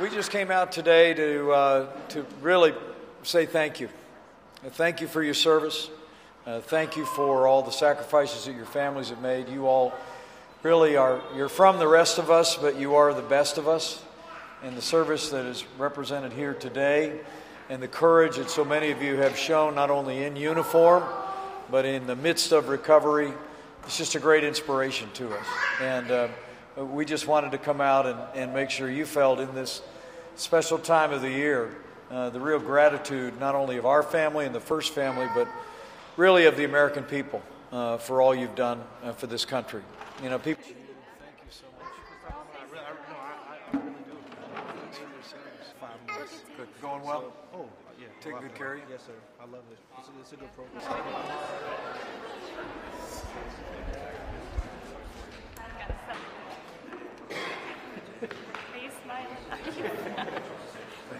We just came out today to really say thank you. Thank you for your service. Thank you for all the sacrifices that your families have made. You all really are, you're from the rest of us, but you are the best of us. And the service that is represented here today and the courage that so many of you have shown, not only in uniform, but in the midst of recovery, it's just a great inspiration to us. And we just wanted to come out and make sure you felt in this special time of the year the real gratitude not only of our family and the First Family, but really of the American people for all you've done for this country. You know, people. Thank you so much. I really do. Good. Going well? So, yeah. Take good care of you? Yes, sir. I love it. It's a good program.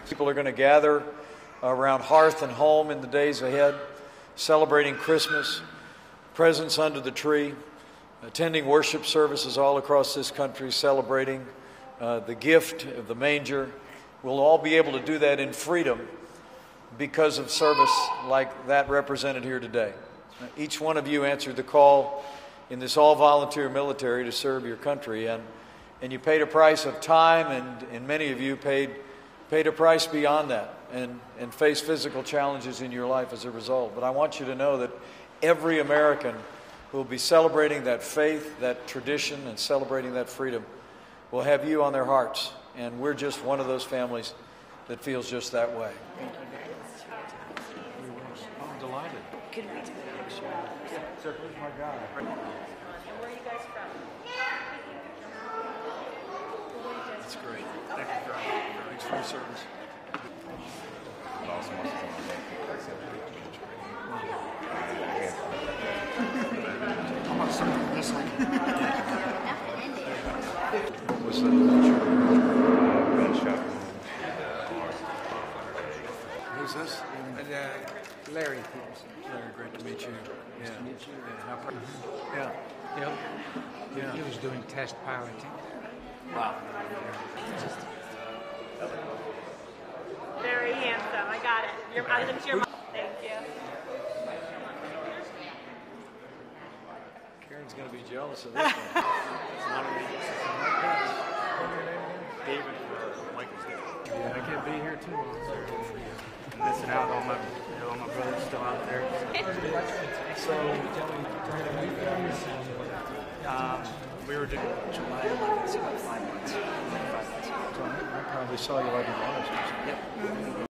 People are going to gather around hearth and home in the days ahead, celebrating Christmas, presents under the tree, attending worship services all across this country, celebrating the gift of the manger. We'll all be able to do that in freedom because of service like that represented here today. Each one of you answered the call in this all-volunteer military to serve your country, and you paid a price of time, and many of you paid a price beyond that and face physical challenges in your life as a result. But I want you to know that every American who will be celebrating that faith, that tradition, and celebrating that freedom will have you on their hearts. And we're just one of those families that feels just that way. I'm delighted. Could we take a picture? Sir, who's my guy? And where are you guys from? That's great. Thank you for having me. Service. Who's this? And, Larry. Larry, great to meet you. Yeah. Nice to meet you. Yeah. Yeah. Yeah. He was doing test piloting. Wow. Yeah. Very handsome. I got it. You're out of your mind. Thank you. Karen's going to be jealous of this one. It's not a reason. David for Michael's day. Yeah. I can't be here too long, sir. I'm missing out. All my brothers still out there. So, we were doing July 11th, so about 5 months. I probably saw you like in August. Yep.